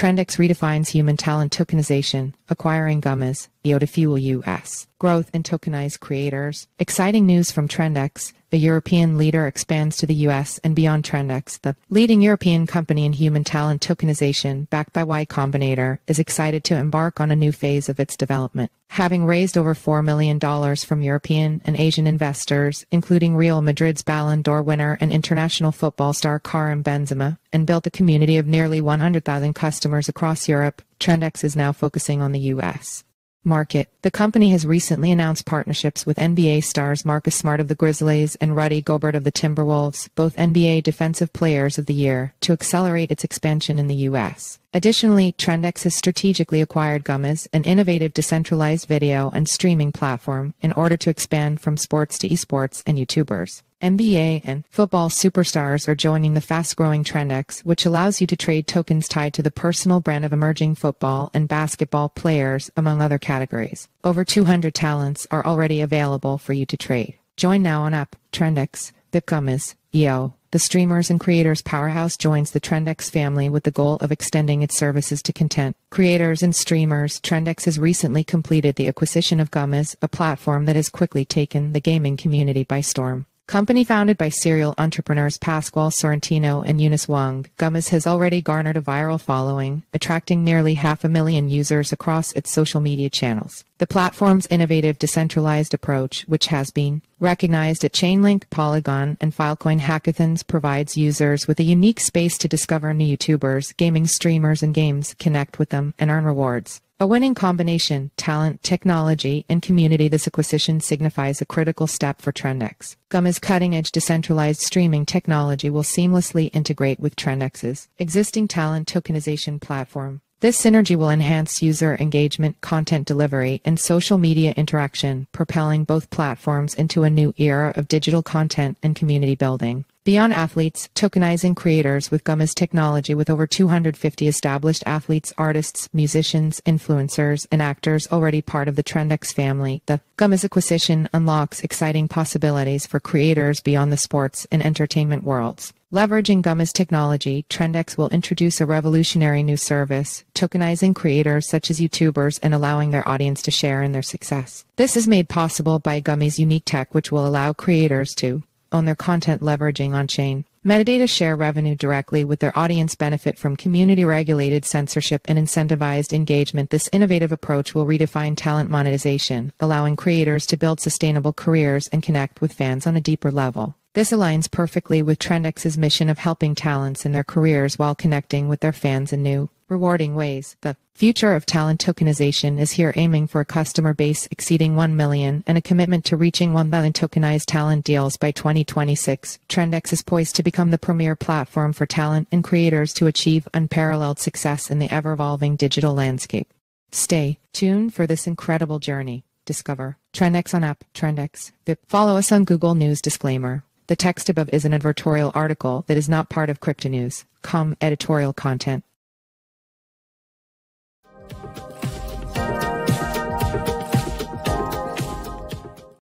Trendex redefines human talent tokenization, acquiring Gummys.io to fuel U.S. growth and tokenize creators. Exciting news from Trendex, the European leader expands to the U.S. and beyond. Trendex, the leading European company in human talent tokenization backed by Y Combinator, is excited to embark on a new phase of its development. Having raised over $4 million from European and Asian investors, including Real Madrid's Ballon d'Or winner and international football star Karim Benzema, and built a community of nearly 100,000 customers across Europe, Trendex is now focusing on the U.S. market. The company has recently announced partnerships with NBA stars Marcus Smart of the Grizzlies and Rudy Gobert of the Timberwolves, both NBA Defensive Players of the Year, to accelerate its expansion in the U.S. Additionally, Trendex has strategically acquired Gummys, an innovative decentralized video and streaming platform, in order to expand from sports to esports and YouTubers. NBA and football superstars are joining the fast-growing Trendex, which allows you to trade tokens tied to the personal brand of emerging football and basketball players, among other categories. Over 200 talents are already available for you to trade. Join now on app, Trendex, the Gummys.io. The streamers and creators powerhouse joins the Trendex family with the goal of extending its services to content creators and streamers. Trendex has recently completed the acquisition of Gummys, a platform that has quickly taken the gaming community by storm. Company founded by serial entrepreneurs Pasquale Sorrentino and Eunice Wong, Gummys has already garnered a viral following, attracting nearly 500,000 users across its social media channels. The platform's innovative decentralized approach, which has been recognized at Chainlink, Polygon, and Filecoin hackathons, provides users with a unique space to discover new YouTubers, gaming streamers, and games, connect with them, and earn rewards. A winning combination: talent, technology, and community. This acquisition signifies a critical step for Trendex. Gummys' cutting-edge decentralized streaming technology will seamlessly integrate with Trendex's existing talent tokenization platform. This synergy will enhance user engagement, content delivery, and social media interaction, propelling both platforms into a new era of digital content and community building. Beyond athletes, tokenizing creators with Gummys technology, with over 250 established athletes, artists, musicians, influencers, and actors already part of the Trendex family, the Gummys acquisition unlocks exciting possibilities for creators beyond the sports and entertainment worlds. Leveraging Gummys technology, Trendex will introduce a revolutionary new service, tokenizing creators such as YouTubers and allowing their audience to share in their success. This is made possible by Gummys' unique tech, which will allow creators to own their content, leveraging on-chain metadata, share revenue directly with their audience, benefit from community-regulated censorship, and incentivized engagement. This innovative approach will redefine talent monetization, allowing creators to build sustainable careers and connect with fans on a deeper level. This aligns perfectly with Trendex's mission of helping talents in their careers while connecting with their fans in new, rewarding ways. The future of talent tokenization is here, aiming for a customer base exceeding 1 million and a commitment to reaching 1 million tokenized talent deals by 2026. Trendex is poised to become the premier platform for talent and creators to achieve unparalleled success in the ever-evolving digital landscape. Stay tuned for this incredible journey. Discover Trendex on app, Trendex. Follow us on Google News. Disclaimer: the text above is an advertorial article that is not part of CryptoNews.com editorial content.